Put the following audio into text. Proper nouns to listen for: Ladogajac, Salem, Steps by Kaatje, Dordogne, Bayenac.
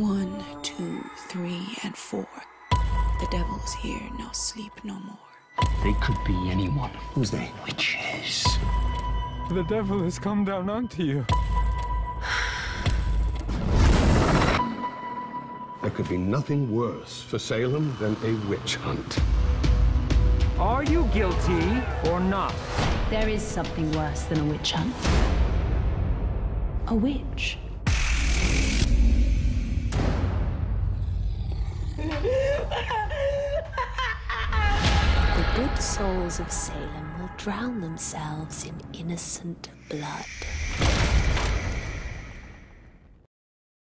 1, 2, 3, and 4. The devil's here, no sleep, no more. They could be anyone. Who's they? Witches. The devil has come down onto you. There could be nothing worse for Salem than a witch hunt. Are you guilty or not? There is something worse than a witch hunt. A witch. The good souls of Salem will drown themselves in innocent blood.